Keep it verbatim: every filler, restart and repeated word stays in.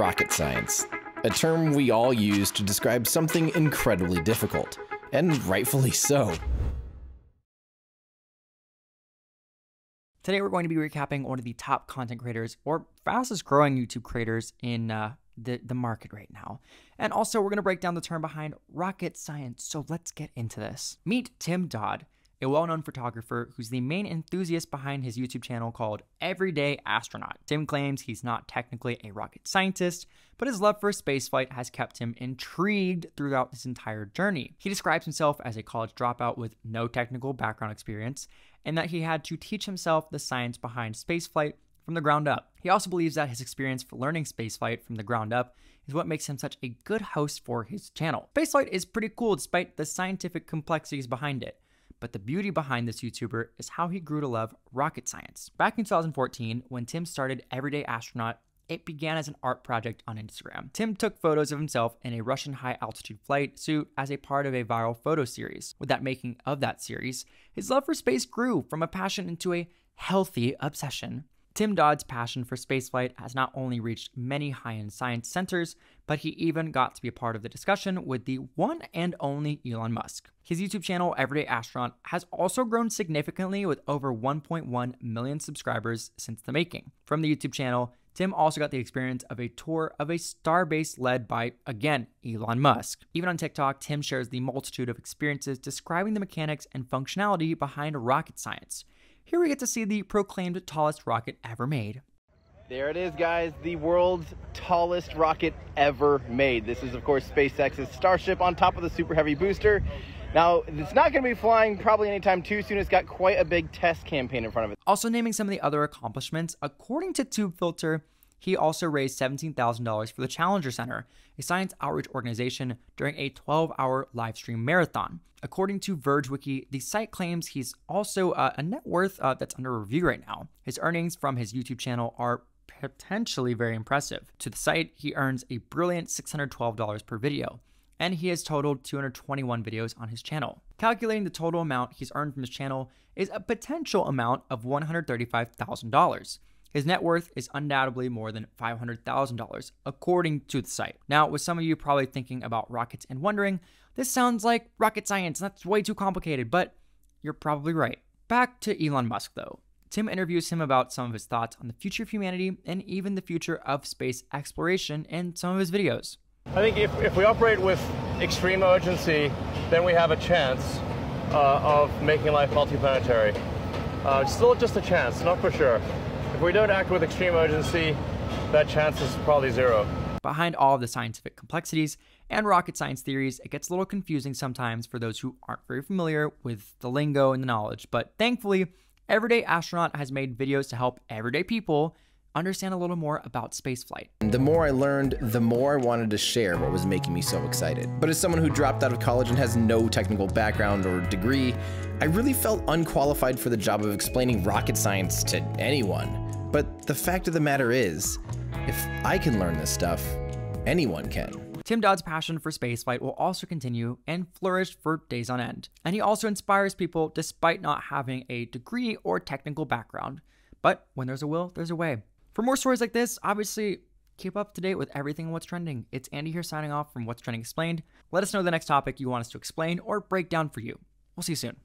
rocket science, a term we all use to describe something incredibly difficult, and rightfully so. Today we're going to be recapping one of the top content creators or fastest growing YouTube creators in uh, the, the market right now. And also we're going to break down the term behind rocket science. So let's get into this. Meet Tim Dodd, a well-known photographer who's the main enthusiast behind his YouTube channel called Everyday Astronaut. Tim claims he's not technically a rocket scientist, but his love for spaceflight has kept him intrigued throughout this entire journey. He describes himself as a college dropout with no technical background experience, and that he had to teach himself the science behind spaceflight from the ground up. He also believes that his experience for learning spaceflight from the ground up is what makes him such a good host for his channel. Spaceflight is pretty cool despite the scientific complexities behind it. But the beauty behind this YouTuber is how he grew to love rocket science. Back in two thousand fourteen, when Tim started Everyday Astronaut, it began as an art project on Instagram. Tim took photos of himself in a Russian high-altitude flight suit as a part of a viral photo series. With that making of that series, his love for space grew from a passion into a healthy obsession. Tim Dodd's passion for spaceflight has not only reached many high-end science centers, but he even got to be a part of the discussion with the one and only Elon Musk. His YouTube channel, Everyday Astronaut, has also grown significantly with over one point one million subscribers since the making. From the YouTube channel, Tim also got the experience of a tour of a starbase led by, again, Elon Musk. Even on TikTok, Tim shares the multitude of experiences describing the mechanics and functionality behind rocket science. Here we get to see the proclaimed tallest rocket ever made. There it is, guys, the world's tallest rocket ever made. This is, of course, SpaceX's Starship on top of the Super Heavy booster. Now, it's not going to be flying probably anytime too soon. It's got quite a big test campaign in front of it. Also naming some of the other accomplishments, according to TubeFilter, he also raised seventeen thousand dollars for the Challenger Center, a science outreach organization, during a twelve hour live stream marathon. According to Verge Wiki, the site claims he's also uh, a net worth uh, that's under review right now. His earnings from his YouTube channel are potentially very impressive. To the site, he earns a brilliant six hundred twelve dollars per video, and he has totaled two hundred twenty-one videos on his channel. Calculating the total amount he's earned from his channel is a potential amount of one hundred thirty-five thousand dollars. His net worth is undoubtedly more than five hundred thousand dollars, according to the site. Now, with some of you probably thinking about rockets and wondering, this sounds like rocket science, that's way too complicated, but you're probably right. Back to Elon Musk, though. Tim interviews him about some of his thoughts on the future of humanity and even the future of space exploration in some of his videos. I think if, if we operate with extreme urgency, then we have a chance uh, of making life multiplanetary. Uh, still just a chance, not for sure. If we don't act with extreme urgency, that chance is probably zero. Behind all of the scientific complexities and rocket science theories, it gets a little confusing sometimes for those who aren't very familiar with the lingo and the knowledge. But thankfully, Everyday Astronaut has made videos to help everyday people understand a little more about spaceflight. The more I learned, the more I wanted to share what was making me so excited. But as someone who dropped out of college and has no technical background or degree, I really felt unqualified for the job of explaining rocket science to anyone. But the fact of the matter is, if I can learn this stuff, anyone can. Tim Dodd's passion for spaceflight will also continue and flourish for days on end. And he also inspires people despite not having a degree or technical background. But when there's a will, there's a way. For more stories like this, obviously, keep up to date with everything What's Trending. It's Andy here signing off from What's Trending Explained. Let us know the next topic you want us to explain or break down for you. We'll see you soon.